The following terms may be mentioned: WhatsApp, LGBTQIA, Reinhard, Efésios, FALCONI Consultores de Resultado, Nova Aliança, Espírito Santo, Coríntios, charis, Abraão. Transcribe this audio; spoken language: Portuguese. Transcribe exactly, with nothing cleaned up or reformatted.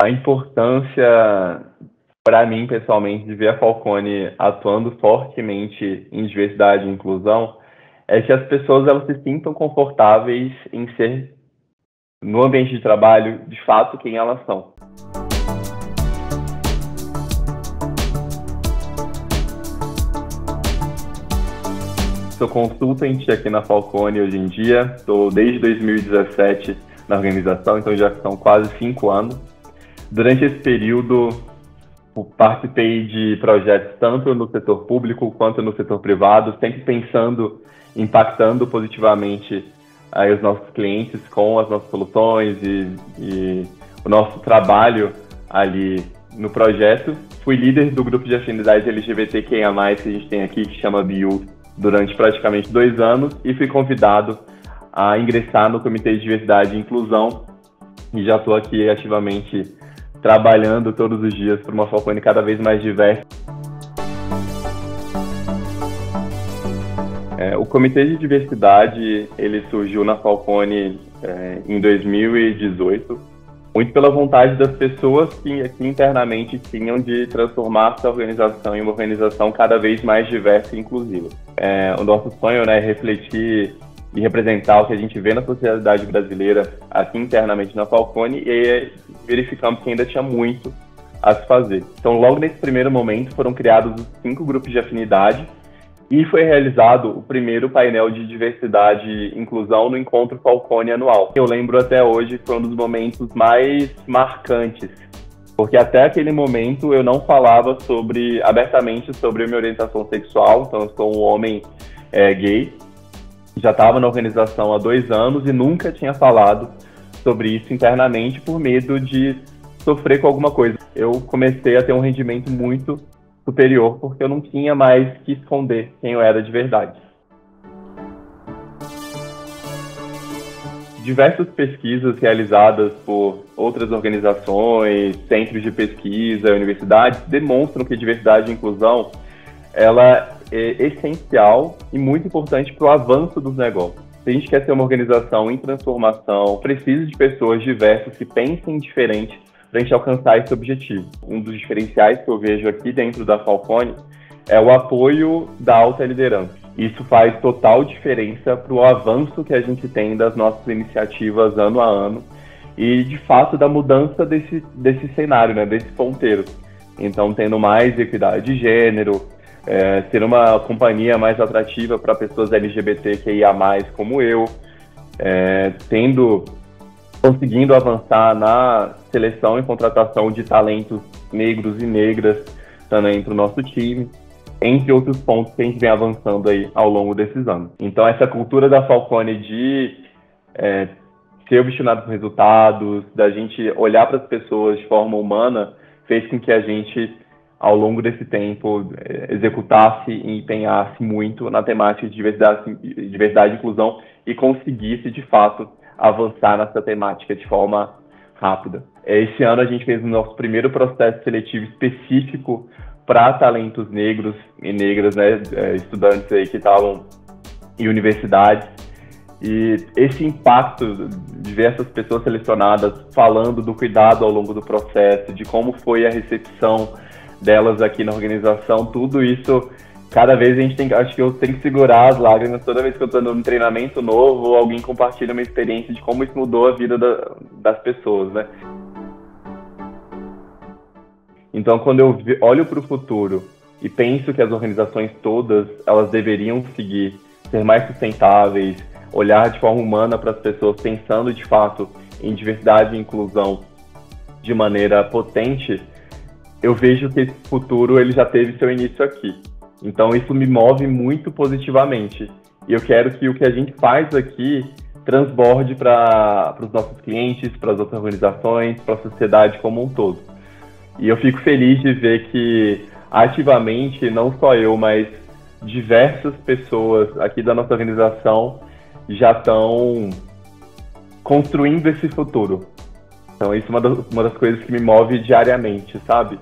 A importância, para mim pessoalmente, de ver a Falconi atuando fortemente em diversidade e inclusão é que as pessoas elas se sintam confortáveis em ser, no ambiente de trabalho, de fato quem elas são. Sou consultante aqui na Falconi hoje em dia, estou desde dois mil e dezessete na organização, então já são quase cinco anos. Durante esse período, participei de projetos tanto no setor público quanto no setor privado, sempre pensando, impactando positivamente aí os nossos clientes com as nossas soluções e, e o nosso trabalho ali no projeto. Fui líder do grupo de afinidade L G B T Q I A mais, que a gente tem aqui, que chama B I U, durante praticamente dois anos e fui convidado a ingressar no Comitê de Diversidade e Inclusão e já estou aqui ativamente trabalhando todos os dias para uma Falconi cada vez mais diversa. É, o Comitê de Diversidade ele surgiu na Falconi é, em dois mil e dezoito, muito pela vontade das pessoas que aqui internamente tinham de transformar essa organização em uma organização cada vez mais diversa e inclusiva. É, o nosso sonho, né, é refletir e representar o que a gente vê na sociedade brasileira aqui internamente na Falconi e verificamos que ainda tinha muito a se fazer. Então, logo nesse primeiro momento, foram criados os cinco grupos de afinidade e foi realizado o primeiro painel de diversidade e inclusão no Encontro Falconi anual. Eu lembro até hoje que foi um dos momentos mais marcantes, porque até aquele momento eu não falava sobre, abertamente sobre a minha orientação sexual, então eu sou um homem é, gay. Já estava na organização há dois anos e nunca tinha falado sobre isso internamente por medo de sofrer com alguma coisa. Eu comecei a ter um rendimento muito superior porque eu não tinha mais que esconder quem eu era de verdade. Diversas pesquisas realizadas por outras organizações, centros de pesquisa, universidades, demonstram que diversidade e inclusão ela é essencial e muito importante para o avanço dos negócios. Se a gente quer ser uma organização em transformação, precisa de pessoas diversas que pensem diferente para a gente alcançar esse objetivo. Um dos diferenciais que eu vejo aqui dentro da Falconi é o apoio da alta liderança. Isso faz total diferença para o avanço que a gente tem das nossas iniciativas ano a ano e, de fato, da mudança desse, desse cenário, né, desse ponteiro. Então, tendo mais equidade de gênero, É, ser uma companhia mais atrativa para pessoas L G B T Q I A mais, como eu, é, tendo, conseguindo avançar na seleção e contratação de talentos negros e negras também para o nosso time, entre outros pontos que a gente vem avançando aí ao longo desses anos. Então, essa cultura da Falconi de é, ser obstinado com resultados, da gente olhar para as pessoas de forma humana, fez com que a gente, ao longo desse tempo, executasse e empenhasse muito na temática de diversidade, diversidade e inclusão e conseguisse, de fato, avançar nessa temática de forma rápida. Esse ano a gente fez o nosso primeiro processo seletivo específico para talentos negros e negras, né, estudantes aí que estavam em universidades. E esse impacto de ver essas pessoas selecionadas falando do cuidado ao longo do processo, de como foi a recepção delas aqui na organização, tudo isso, cada vez a gente tem, acho que eu tenho que segurar as lágrimas toda vez que eu estou num treinamento novo ou alguém compartilha uma experiência de como isso mudou a vida da, das pessoas, né? Então, quando eu olho para o futuro e penso que as organizações todas, elas deveriam seguir, ser mais sustentáveis, olhar de forma humana para as pessoas, pensando de fato em diversidade e inclusão de maneira potente, eu vejo que esse futuro ele já teve seu início aqui. Então isso me move muito positivamente. E eu quero que o que a gente faz aqui transborde para os nossos clientes, para as outras organizações, para a sociedade como um todo. E eu fico feliz de ver que ativamente, não só eu, mas diversas pessoas aqui da nossa organização já estão construindo esse futuro. Então, isso é uma das, uma das coisas que me move diariamente, sabe?